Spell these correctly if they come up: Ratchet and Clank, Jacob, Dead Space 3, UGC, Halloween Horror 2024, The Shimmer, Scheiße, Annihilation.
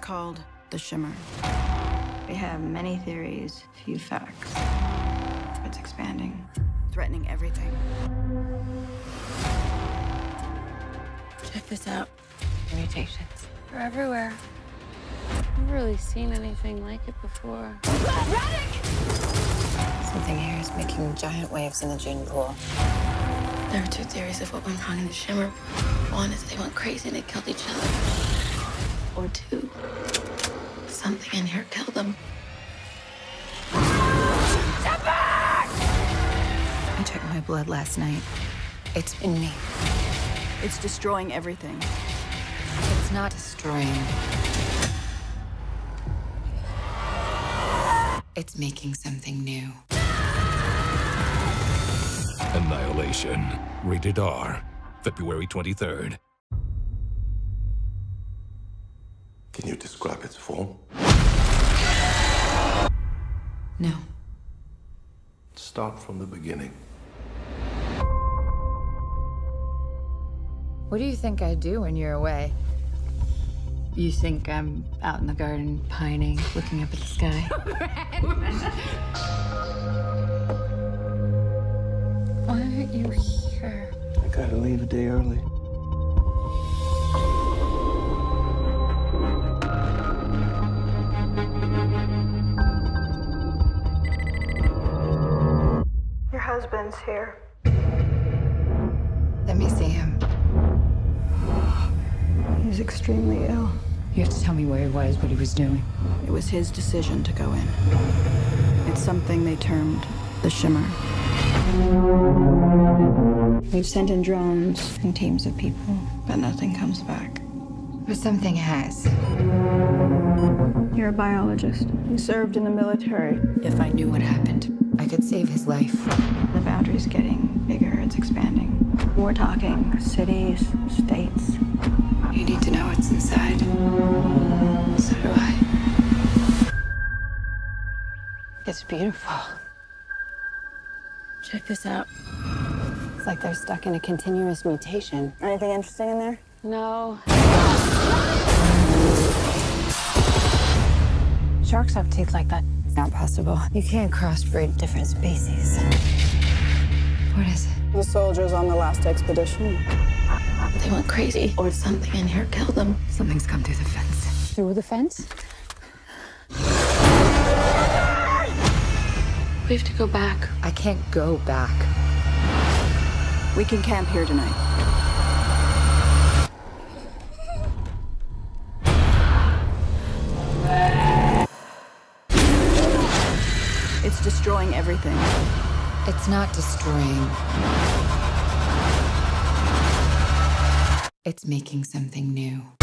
called The Shimmer. We have many theories, few facts. It's expanding, threatening everything. Check this out. Mutations. They're everywhere. I've really seen anything like it before. Something here is making giant waves in the gene pool. There are two theories of what went wrong in The Shimmer. One is they went crazy and they killed each other. Or two, something in here killed them. Step back! I checked my blood last night. It's in me. It's destroying everything. It's not destroying. It's making something new. Annihilation. Rated R. February 23rd. Can you describe its form? No. Start from the beginning. What do you think I do when you're away? You think I'm out in the garden, pining, looking up at the sky? Why aren't you here? I gotta leave a day early. Your husband's here. Let me see him. He's extremely ill. You have to tell me where he was, what he was doing. It was his decision to go in. It's something they termed the Shimmer. We've sent in drones and teams of people, but nothing comes back. But something has. You're a biologist. You served in the military. If I knew what happened, I could save his life. The boundary's getting bigger. It's expanding. We're talking cities, states. You need to know what's inside. So do I. It's beautiful. Check this out. It's like they're stuck in a continuous mutation. Anything interesting in there? No. Sharks have teeth like that. It's not possible. You can't crossbreed different species. What is it? The soldiers on the last expedition. They went crazy, or something in here killed them. Something's come through the fence. Through the fence? We have to go back. I can't go back. We can camp here tonight. It's destroying everything. It's not destroying. It's making something new.